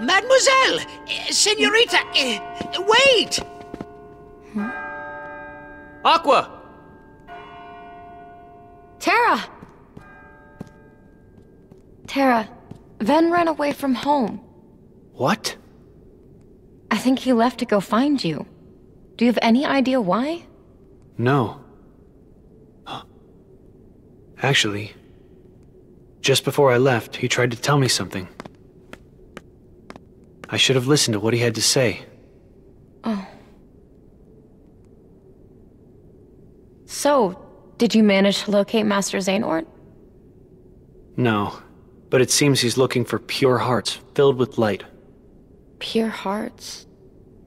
Mademoiselle! Senorita! Wait! Hmm? Aqua! Terra! Terra, Ven ran away from home. What? I think he left to go find you. Do you have any idea why? No. Actually, just before I left, he tried to tell me something. I should have listened to what he had to say. Oh. So, did you manage to locate Master Xehanort? No, but it seems he's looking for pure hearts, filled with light. Pure hearts,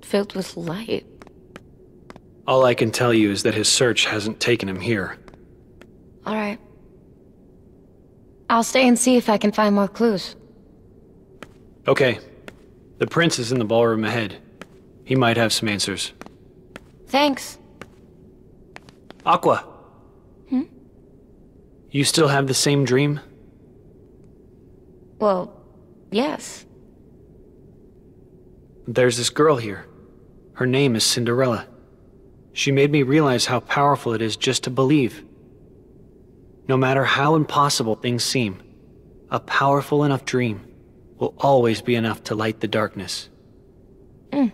filled with light? All I can tell you is that his search hasn't taken him here. All right. I'll stay and see if I can find more clues. Okay. The prince is in the ballroom ahead. He might have some answers. Thanks. Aqua. Hmm? You still have the same dream? Well, yes. There's this girl here. Her name is Cinderella. She made me realize how powerful it is just to believe. No matter how impossible things seem, a powerful enough dream will always be enough to light the darkness. Mm.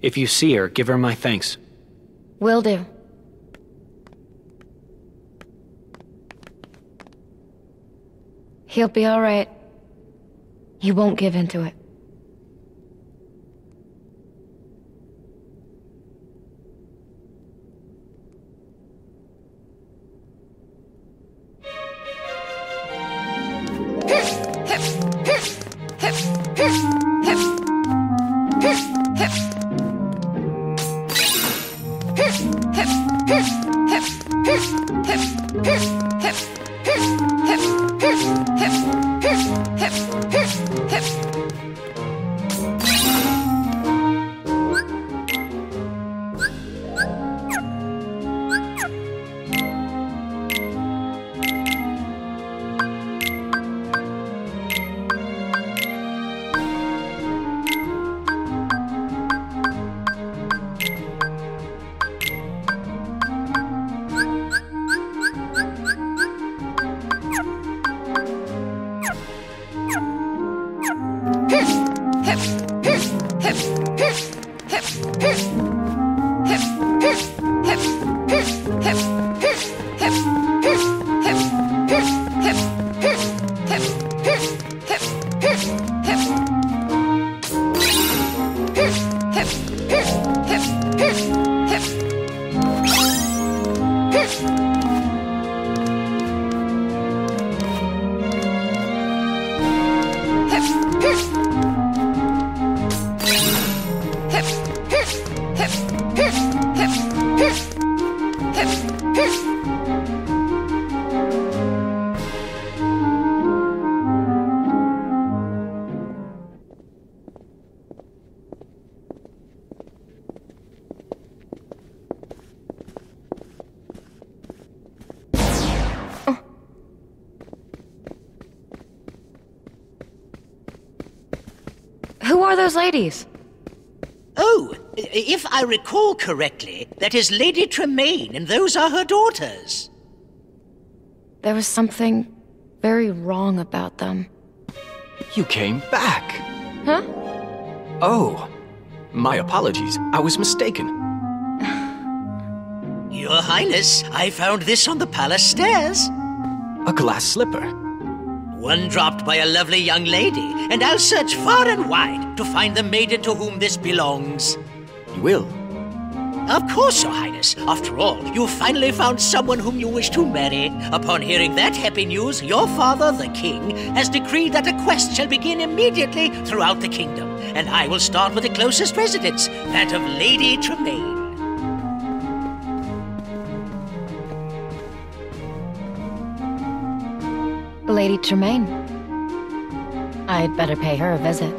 If you see her, give her my thanks. Will do. He'll be all right. He won't give in to it. Ladies. Oh, if I recall correctly, that is Lady Tremaine, and those are her daughters. There was something very wrong about them. You came back. Huh? Oh, my apologies. I was mistaken. Your Highness, I found this on the palace stairs. A glass slipper. One dropped by a lovely young lady, and I'll search far and wide to find the maiden to whom this belongs. You will? Of course, Your Highness. After all, you finally found someone whom you wish to marry. Upon hearing that happy news, your father, the king, has decreed that a quest shall begin immediately throughout the kingdom, and I will start with the closest residence, that of Lady Tremaine. Lady Tremaine. I'd better pay her a visit.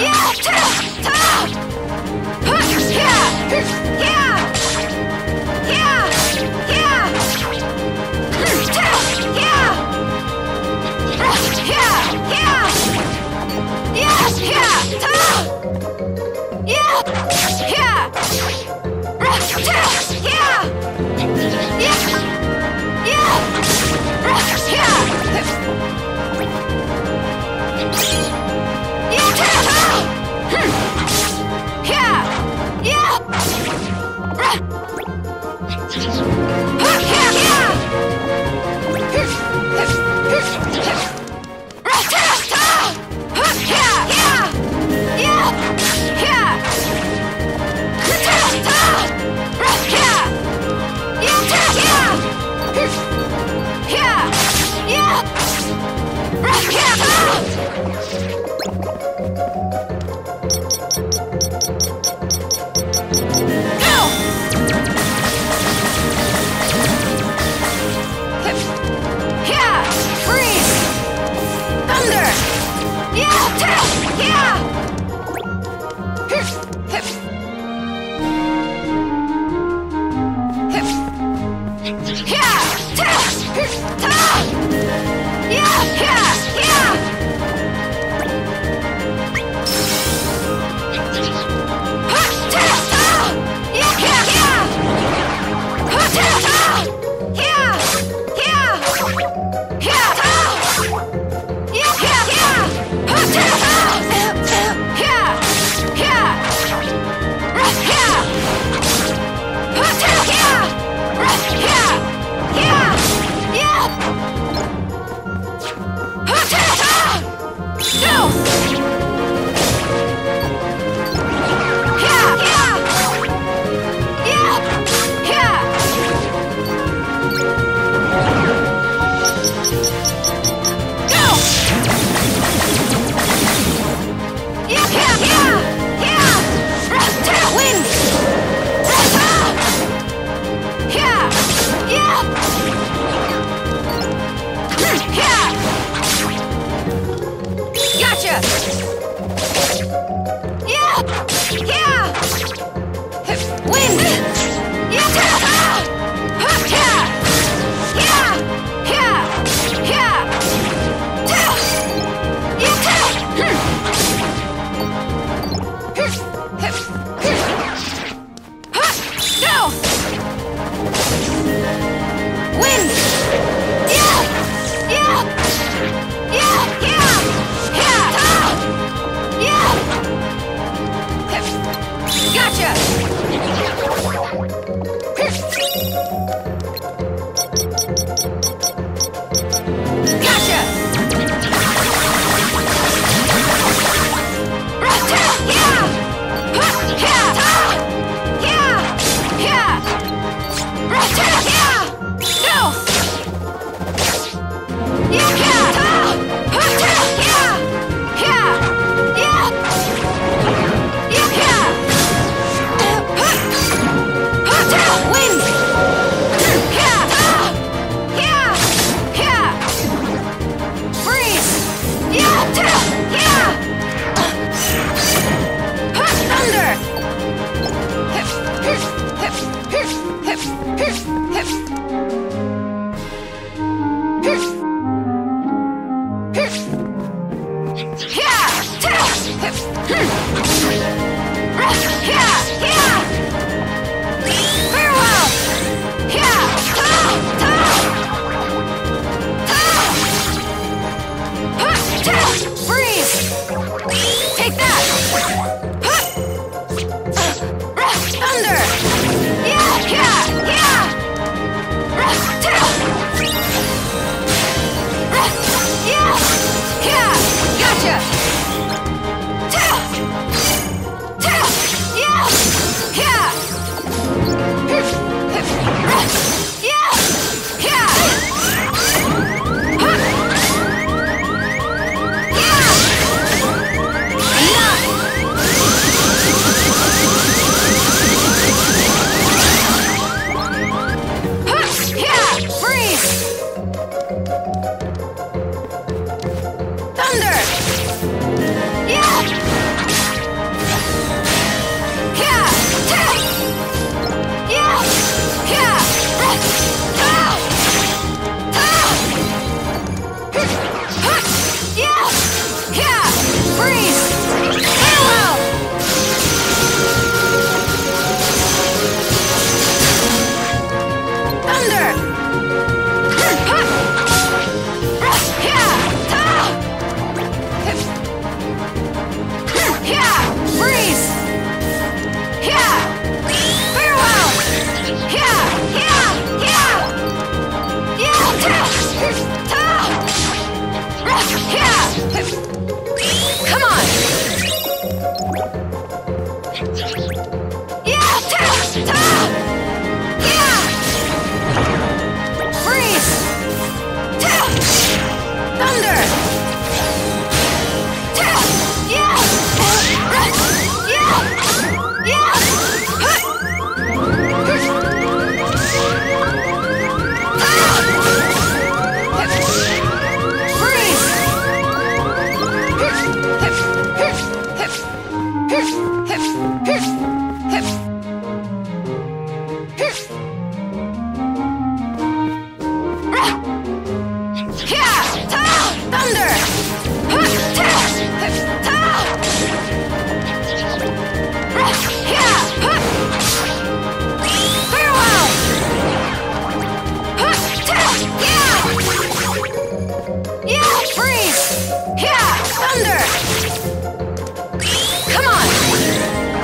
Yeah!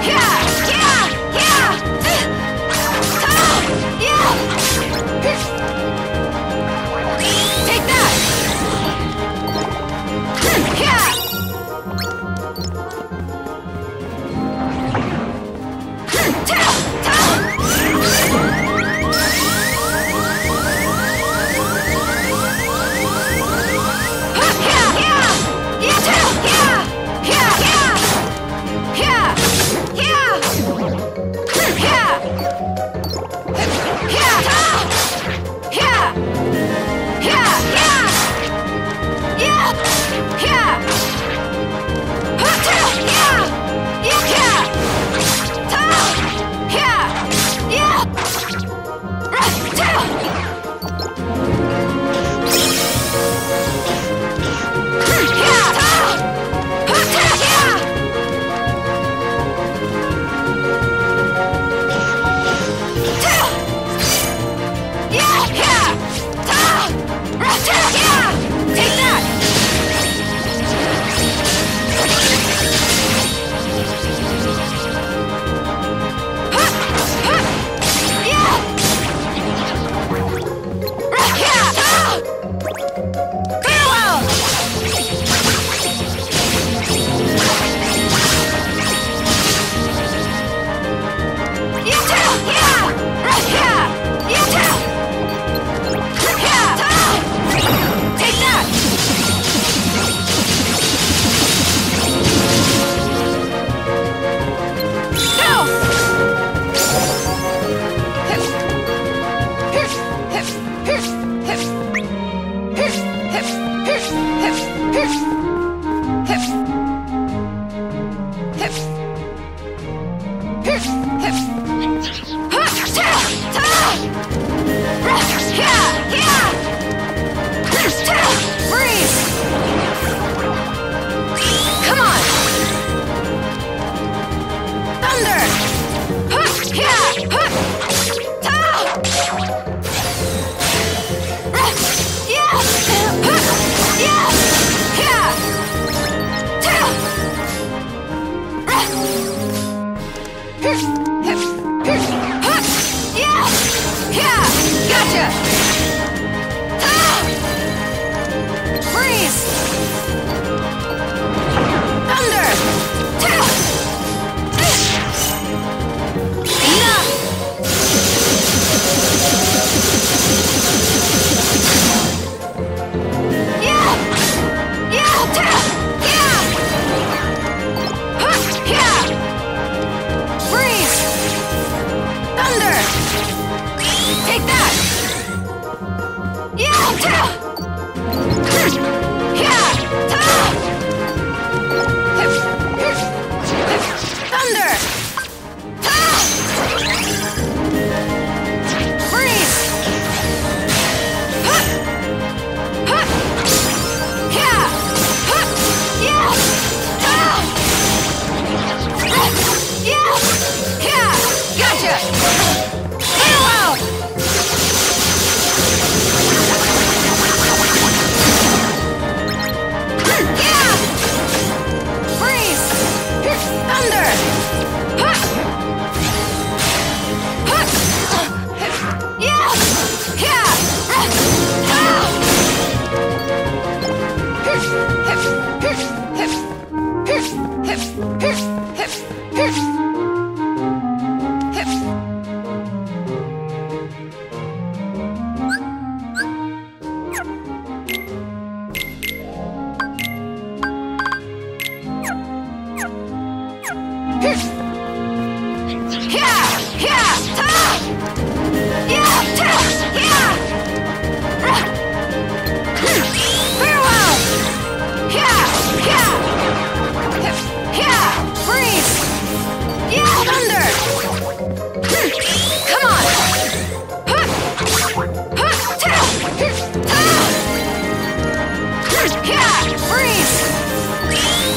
Freeze!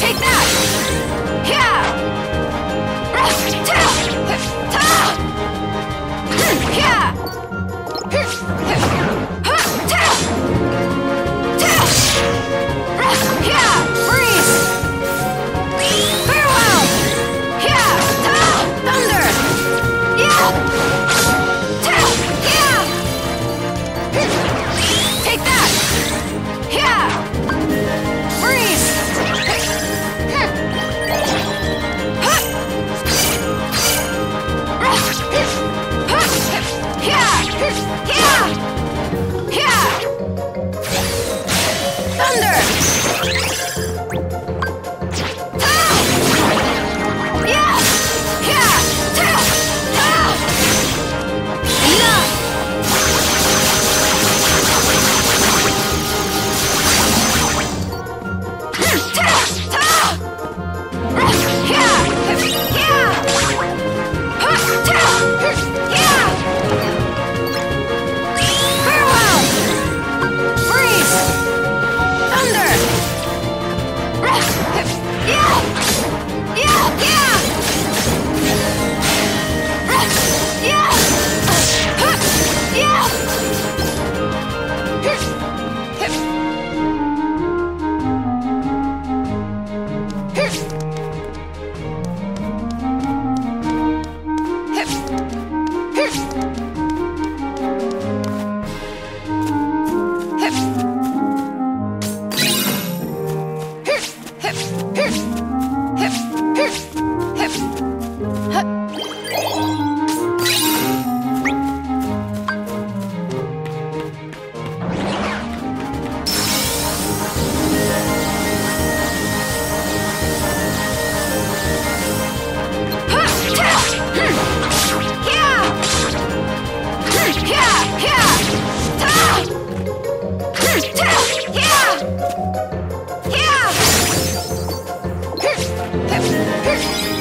Take that! Yeah! Yeah! Hello!